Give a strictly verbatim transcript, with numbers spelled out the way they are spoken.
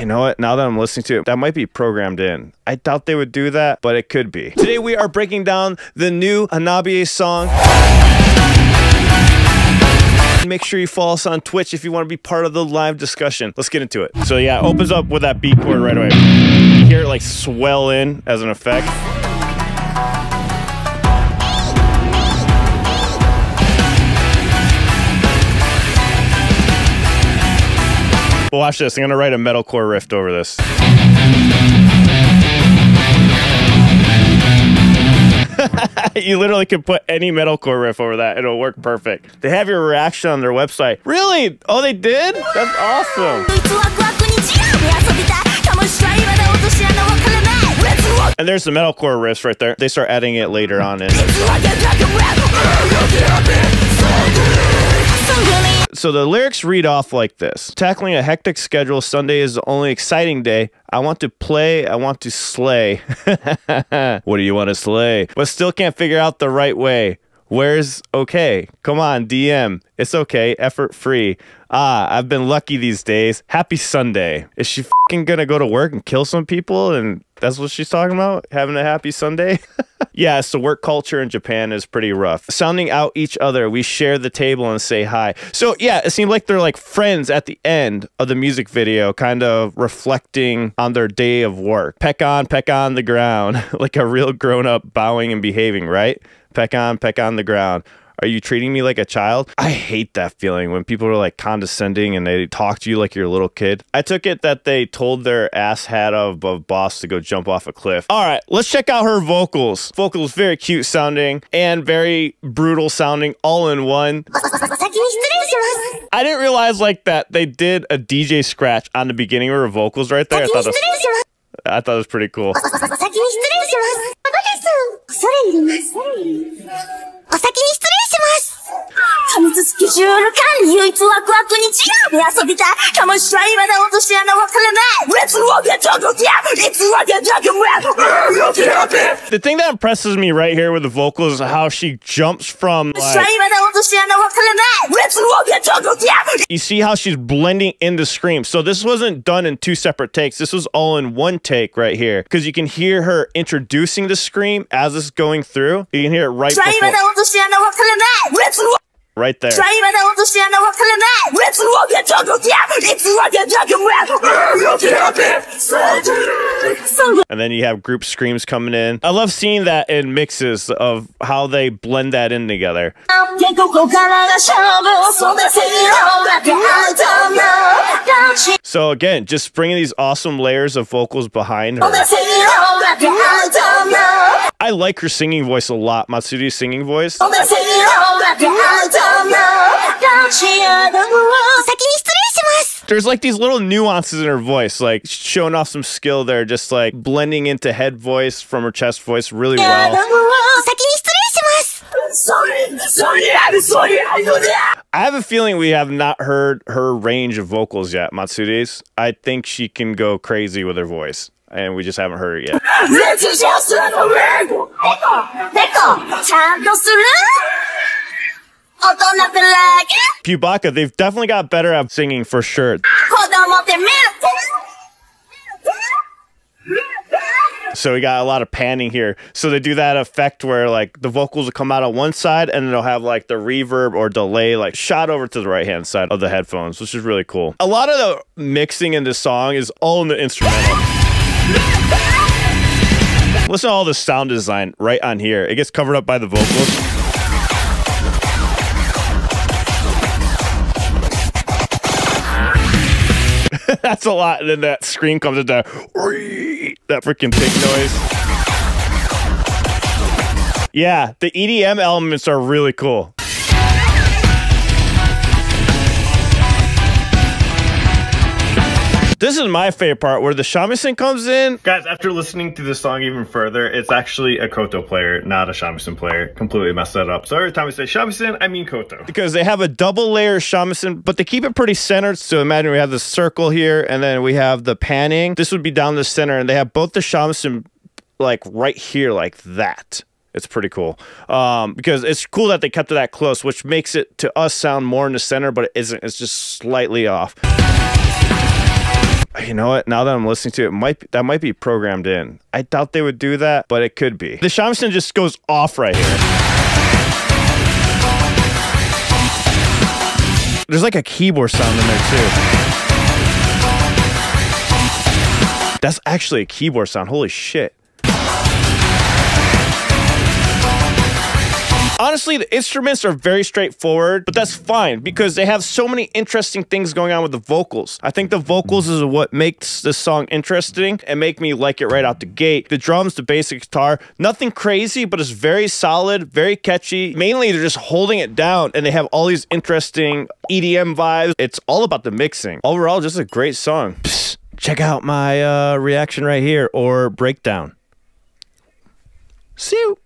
You know what? Now that I'm listening to it, that might be programmed in. I doubt they would do that, but it could be. Today we are breaking down the new Hanabie song. Make sure you follow us on Twitch if you want to be part of the live discussion. Let's get into it. So yeah, it opens up with that beat chord right away. You hear it like swell in as an effect. But watch this, I'm gonna write a metalcore riff over this. You literally could put any metalcore riff over that, it'll work perfect. They have your reaction on their website. Really? Oh, they did? That's awesome. And there's the metalcore riffs right there. They start adding it later on in. So the lyrics read off like this. Tackling a hectic schedule, Sunday is the only exciting day. I want to play, I want to slay. What do you want to slay? But still can't figure out the right way. Where's okay? Come on, D M. It's okay, effort free. Ah, I've been lucky these days. Happy Sunday. Is she f***ing gonna go to work and kill some people? And that's what she's talking about? Having a happy Sunday? Yeah, so work culture in Japan is pretty rough. Sounding out each other, we share the table and say hi. So yeah, it seemed like they're like friends at the end of the music video, kind of reflecting on their day of work. Peck on, peck on the ground. Like a real grown-up bowing and behaving, right? Peck on, peck on the ground. Are you treating me like a child? I hate that feeling when people are like condescending and they talk to you like you're a little kid. I took it that they told their ass hat of, of boss to go jump off a cliff. All right, let's check out her vocals. Vocals very cute sounding and very brutal sounding all in one. I didn't realize like that they did a D J scratch on the beginning of her vocals right there. I thought it was, I thought it was pretty cool. The thing that impresses me right here with the vocals is how she jumps from like, you see how she's blending in the scream. So this wasn't done in two separate takes. This was all in one take right here, because you can hear her introducing the scream as it's going through. You can hear it right before. Right there. And then you have group screams coming in. I love seeing that in mixes of how they blend that in together. So again, just bringing these awesome layers of vocals behind her. I like her singing voice a lot, Matsuri's singing voice. There's like these little nuances in her voice, like showing off some skill there, just like blending into head voice from her chest voice really well. I have a feeling we have not heard her range of vocals yet, Matsuri's. I think she can go crazy with her voice, and we just haven't heard it yet. Pubaca, they've definitely got better at singing for sure. So we got a lot of panning here. So they do that effect where like the vocals will come out on one side and they'll have like the reverb or delay like shot over to the right hand side of the headphones, which is really cool. A lot of the mixing in this song is all in the instrumental. Listen to all the sound design right on here. It gets covered up by the vocals. That's a lot, and then that scream comes into that, that freaking pig noise. Yeah, the E D M elements are really cool. This is my favorite part where the shamisen comes in. Guys, after listening to this song even further, it's actually a Koto player, not a shamisen player. Completely messed that up. So every time I say shamisen, I mean Koto. Because they have a double layer shamisen, but they keep it pretty centered. So imagine we have the circle here and then we have the panning. This would be down the center and they have both the shamisen like right here like that. It's pretty cool. Um, because it's cool that they kept it that close, which makes it to us sound more in the center, but it isn't. It's just slightly off. you know what? Now that I'm listening to it, it might that might be programmed in. I doubt they would do that, but it could be. The shamisen just goes off right here. There's like a keyboard sound in there too. That's actually a keyboard sound. Holy shit. Honestly, the instruments are very straightforward, but that's fine because they have so many interesting things going on with the vocals. I think the vocals is what makes this song interesting and make me like it right out the gate. The drums, the basic guitar, nothing crazy, but it's very solid, very catchy. Mainly, they're just holding it down and they have all these interesting E D M vibes. It's all about the mixing. Overall, just a great song. Psst, check out my uh, reaction right here or breakdown. See you.